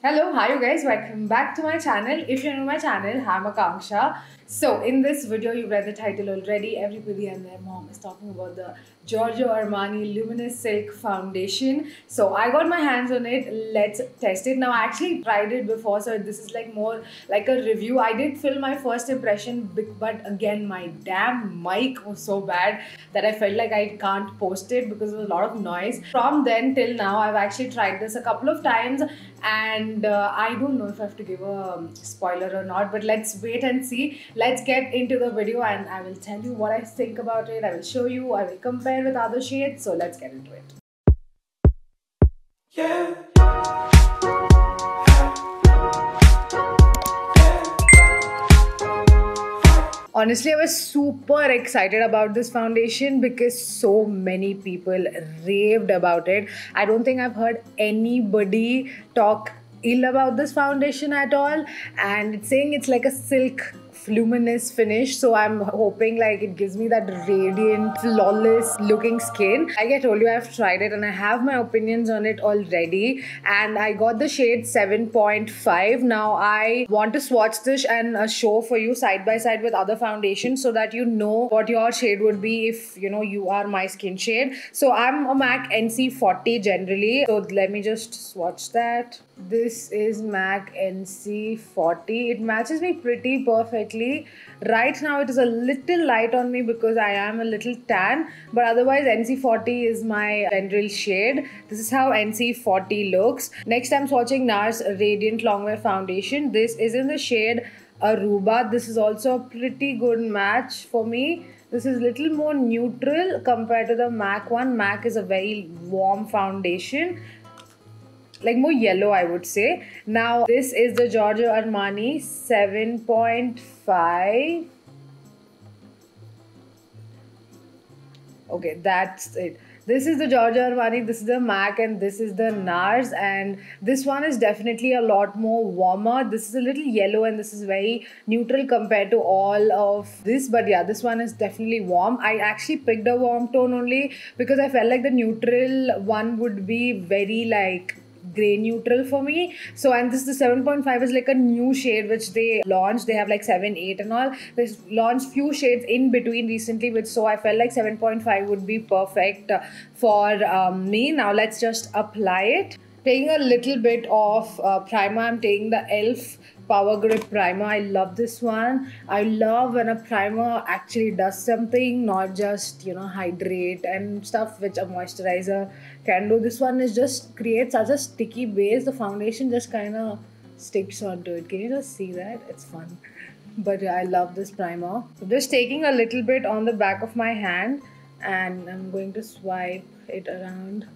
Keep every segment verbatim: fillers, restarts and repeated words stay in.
Hello, hi you guys, welcome back to my channel. If you're new to my channel, I'm Akanksha. So in this video, you read the title already. Everybody and their mom is talking about the Giorgio Armani Luminous Silk Foundation. So I got my hands on it. Let's test it. Now I actually tried it before, so this is like more like a review. I did film my first impression, but again my damn mic was so bad that I felt like I can't post it because there was a lot of noise. From then till now, I've actually tried this a couple of times. And uh, I don't know if I have to give a um, spoiler or not, but let's wait and see. Let's get into the video and I will tell you what I think about it. I will show you, I will compare with other shades. So let's get into it. Yeah. Honestly, I was super excited about this foundation because so many people raved about it. I don't think I've heard anybody talk ill about this foundation at all. And it's saying it's like a silk luminous finish, so I'm hoping like it gives me that radiant, flawless looking skin. Like I told you, I've tried it and I have my opinions on it already, and I got the shade seven point five. Now I want to swatch this and show for you side by side with other foundations so that you know what your shade would be if you know you are my skin shade. So I'm a MAC N C forty generally, so let me just swatch that. This is MAC N C forty. It matches me pretty perfectly. Right now it is a little light on me because I am a little tan, but otherwise N C forty is my general shade. This is how N C forty looks. Next I'm swatching Nars Radiant Longwear Foundation. This is in the shade Aruba. This is also a pretty good match for me. This is little more neutral compared to the MAC one. MAC is a very warm foundation, like more yellow I would say. Now this is the Giorgio Armani seven point five. Okay, that's it. This is the Giorgio Armani, this is the MAC, and this is the Nars, and this one is definitely a lot more warmer. This is a little yellow and this is very neutral compared to all of this, but yeah, this one is definitely warm. I actually picked a warm tone only because I felt like the neutral one would be very like grey neutral for me. So and this, the seven point five is like a new shade which they launched. They have like seven, eight and all. They launched few shades in between recently, which so I felt like seven point five would be perfect for um, me. Now let's just apply it. Taking a little bit of uh, primer, I'm taking the elf Power Grip Primer. I love this one. I love when a primer actually does something, not just, you know, hydrate and stuff which a moisturizer can do. This one is just creates such a sticky base. The foundation just kind of sticks onto it. Can you just see that? It's fun. But yeah, I love this primer. I'm just taking a little bit on the back of my hand and I'm going to swipe it around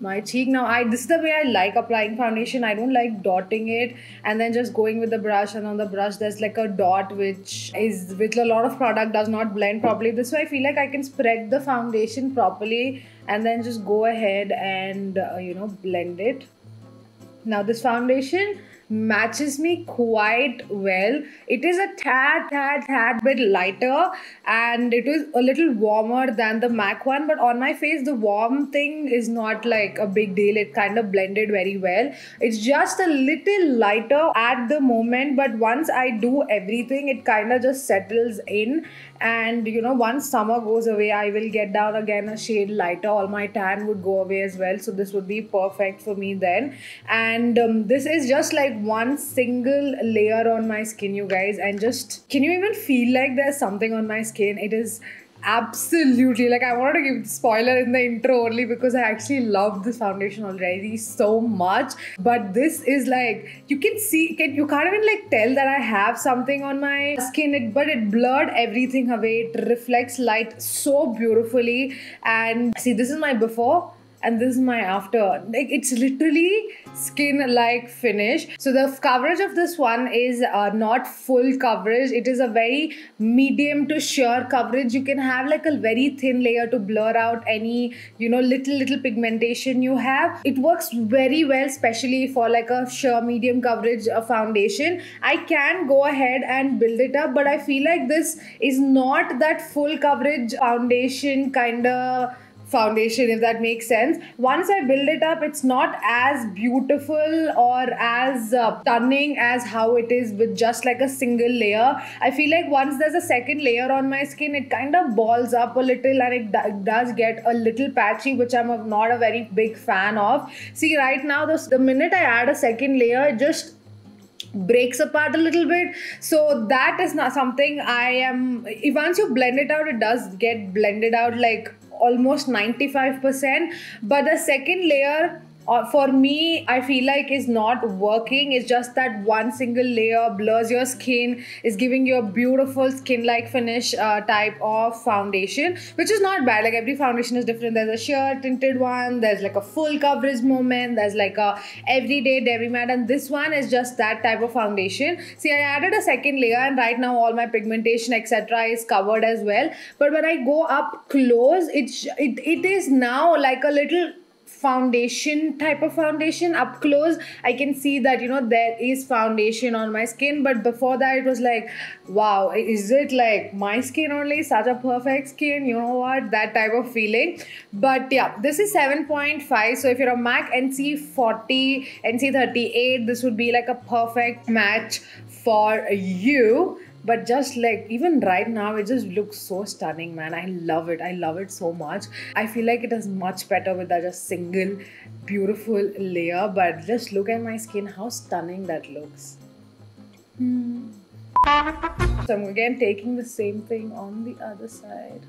my cheek. Now I this is the way I like applying foundation. I don't like dotting it and then just going with the brush, and on the brush there's like a dot which is with a lot of product does not blend properly. This way I feel like I can spread the foundation properly and then just go ahead and uh, you know, blend it. Now this foundation matches me quite well. It is a tad, tad, tad bit lighter and it is a little warmer than the MAC one, but on my face the warm thing is not like a big deal. It kind of blended very well. It's just a little lighter at the moment, but once I do everything it kind of just settles in, and you know, once summer goes away I will get down again a shade lighter. All my tan would go away as well, so this would be perfect for me then. And um, this is just like one single layer on my skin, you guys, and just can you even feel like there's something on my skin? It is absolutely like I wanted to give the spoiler in the intro only because I actually love this foundation already so much, but this is like you can see can you can't even like tell that I have something on my skin, it but it blurred everything away. It reflects light so beautifully, and see, this is my before and this is my after. Like it's literally skin like finish. So the coverage of this one is uh, not full coverage. It is a very medium to sheer coverage. You can have like a very thin layer to blur out any, you know, little little pigmentation you have. It works very well, especially for like a sheer medium coverage uh, foundation. I can go ahead and build it up, but I feel like this is not that full coverage foundation kind of foundation, if that makes sense. Once I build it up, it's not as beautiful or as uh, stunning as how it is with just like a single layer. I feel like once there's a second layer on my skin, it kind of balls up a little and it, it does get a little patchy, which I'm a, not a very big fan of. See, right now, the, the minute I add a second layer, it just breaks apart a little bit. So that is not something I am, if once you blend it out, it does get blended out like almost ninety-five percent. But the second layer Uh, for me, I feel like it's not working. It's just that one single layer blurs your skin, is giving you a beautiful skin-like finish uh, type of foundation, which is not bad. Like every foundation is different. There's a sheer tinted one, there's like a full coverage moment, there's like a everyday demi matte, and this one is just that type of foundation. See, I added a second layer and right now all my pigmentation et cetera is covered as well. But when I go up close, it, it, it is now like a little foundation type of foundation. Up close I can see that, you know, there is foundation on my skin, but before that it was like, wow, is it like my skin only, such a perfect skin, you know what, that type of feeling. But yeah, this is seven point five, so if you're a MAC N C forty, N C thirty-eight, this would be like a perfect match for you. But just like, even right now, it just looks so stunning, man. I love it. I love it so much. I feel like it is much better with that just single beautiful layer. But just look at my skin, how stunning that looks. Hmm. So I'm again taking the same thing on the other side.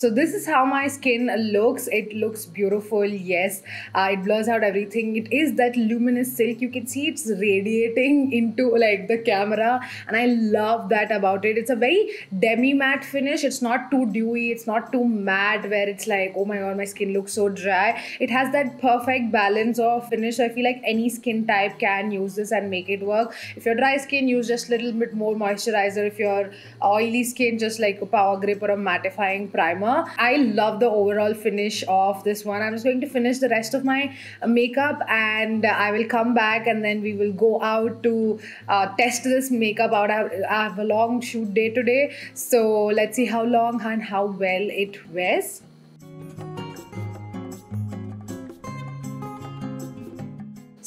So this is how my skin looks. It looks beautiful, yes. Uh, it blurs out everything. It is that luminous silk. You can see it's radiating into like the camera, and I love that about it. It's a very demi matte finish. It's not too dewy. It's not too matte where it's like, oh my god, my skin looks so dry. It has that perfect balance of finish. So I feel like any skin type can use this and make it work. If you're dry skin, use just a little bit more moisturizer. If you're oily skin, just like a power grip or a mattifying primer. I love the overall finish of this one. I'm just going to finish the rest of my makeup and I will come back and then we will go out to uh, test this makeup out. I have a long shoot day today, so let's see how long and how well it wears.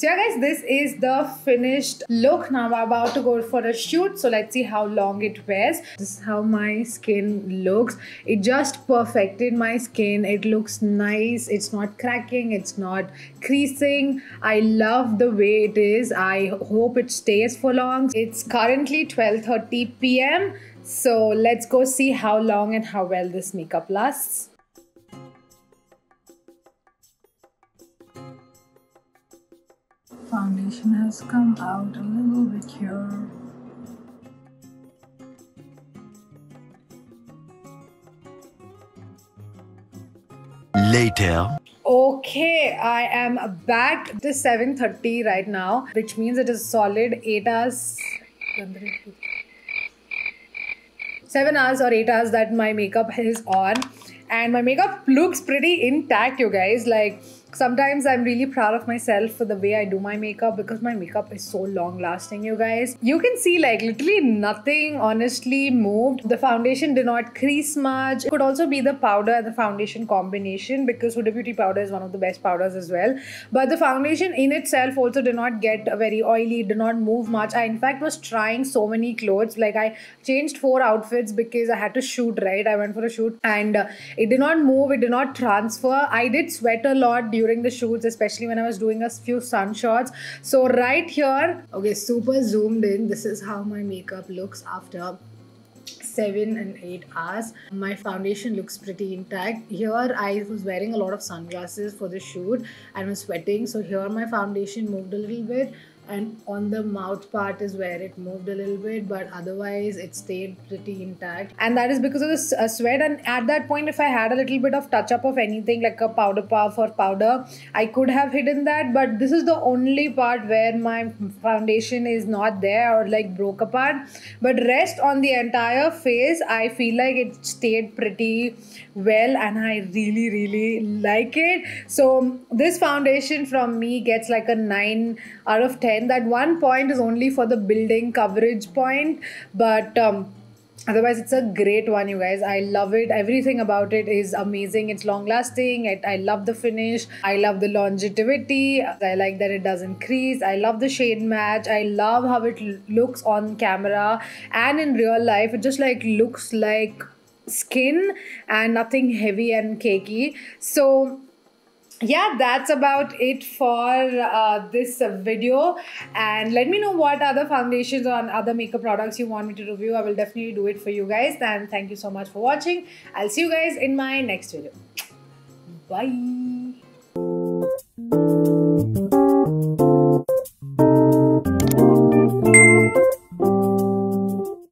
So yeah guys, this is the finished look. Now we're about to go for a shoot, so let's see how long it wears. This is how my skin looks. It just perfected my skin. It looks nice. It's not cracking. It's not creasing. I love the way it is. I hope it stays for long. It's currently twelve thirty p m So let's go see how long and how well this makeup lasts. Foundation has come out a little bit here. Later. Okay, I am back. It is seven thirty right now, which means it is solid eight hours. seven hours or eight hours that my makeup is on. And my makeup looks pretty intact, you guys. Like, sometimes I'm really proud of myself for the way I do my makeup, because my makeup is so long lasting, you guys. You can see like literally nothing honestly moved. The foundation did not crease much. It could also be the powder and the foundation combination, because Huda Beauty powder is one of the best powders as well. But the foundation in itself also did not get very oily, did not move much. I in fact was trying so many clothes. Like I changed four outfits because I had to shoot, right? I went for a shoot and uh, it did not move, it did not transfer. I did sweat a lot during the shoots, especially when I was doing a few sunshots. So right here, okay, super zoomed in, this is how my makeup looks after seven and eight hours. My foundation looks pretty intact. Here I was wearing a lot of sunglasses for the shoot and was sweating, so here my foundation moved a little bit. and on the mouth part is where it moved a little bit, but otherwise it stayed pretty intact. And that is because of the sweat, and at that point if I had a little bit of touch up of anything like a powder puff or powder, I could have hidden that, but this is the only part where my foundation is not there or like broke apart. But rest on the entire face, I feel like it stayed pretty well and I really really like it. So this foundation from me gets like a nine out of ten. That one point is only for the building coverage point, but um otherwise it's a great one, you guys. I love it. Everything about it is amazing. It's long lasting. It, I love the finish. I love the longevity. I like that it doesn't crease. I love the shade match. I love how it looks on camera and in real life. It just like looks like skin and nothing heavy and cakey. So yeah, that's about it for uh, this video, and let me know what other foundations or other makeup products you want me to review. I will definitely do it for you guys, and thank you so much for watching. I'll see you guys in my next video. Bye.